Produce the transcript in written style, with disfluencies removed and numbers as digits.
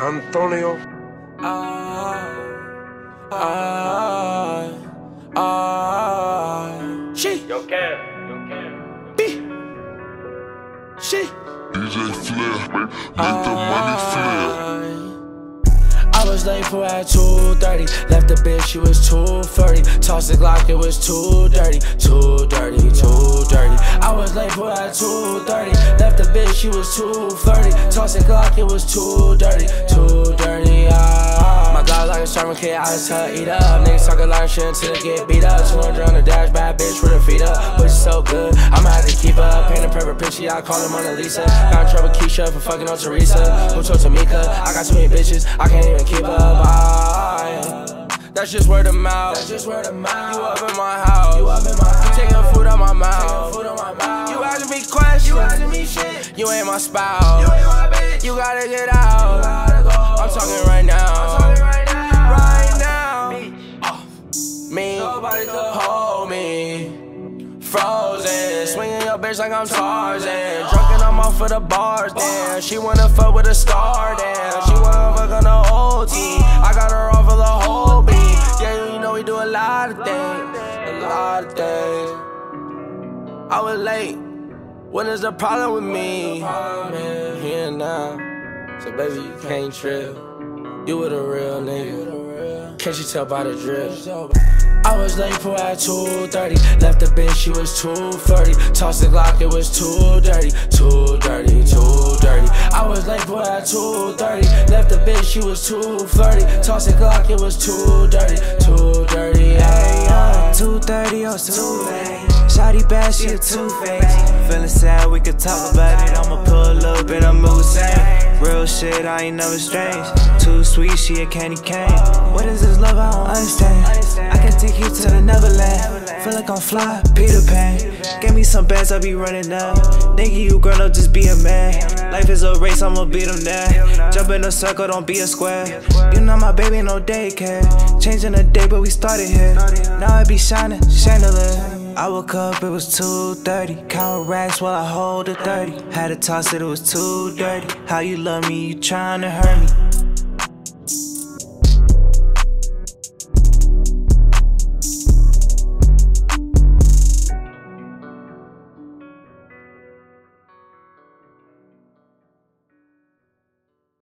Antonio. She. Yo, Cam. B. She. DJ Flair. Make the money flare. I was late for at 2:30. Left the bitch, she was 2:30. Tossed the Glock, it was too dirty. I was late for at 2:30. Left the bitch, she was 2:30. Tossed the Glock, it was too dirty. My Glock like a sermon kid, I just tell her eat up. Niggas talking like shit until they get beat up. 200 on the dash, bad bitch with her feet up. Push so good, I'ma have to keep up. Paint a perfect picture, I call her Mona Lisa. Got in trouble with Keisha for fucking on Teresa. Who told Tamika? I got too many bitches, I can't even keep up. That's just word of mouth. You up in my house. Taking food out my mouth. You asking me questions. You ain't my spouse. You gotta get out. I'm talking right now. Me, nobody could hold me. Frozen, swinging your bitch like I'm Tarzan. Drunken, I'm off for the bars. Then she wanna fuck with a star. Damn, she wanna fuck on the old team. I got her off for the whole beat. Yeah, you know we do a lot of things, I was late. What is the problem with me? Here now, so baby you can't trip. You were the real nigga. Can't you tell by the drip? I was late for at 2:30. Left the bitch, she was 2:30. Tossed the Glock, it was too dirty. I was late for at 2:30. Left the bitch, she was 2:30. Tossed the Glock, it was too dirty. 2:30, oh, it's too late. Shawty bad, she a two-face. Feeling sad, we could talk about it. I'ma pull up and I'm moving. Real shit, I ain't never strange. Too sweet, she a candy cane. What is this love, I don't understand. I can take you to the Neverland. Feel like I'm fly, Peter Pan. Give me some bands, I be running up. Nigga, you grown up, just be a man. Life is a race, I'ma beat them there. Jump in a circle, don't be a square. You not my baby, no daycare. Changing the day, but we started here. Now I be shining, chandelier. I woke up, it was 2:30. Count racks while I hold a 30. Had to toss it, it was too dirty. How you love me, you tryna hurt me.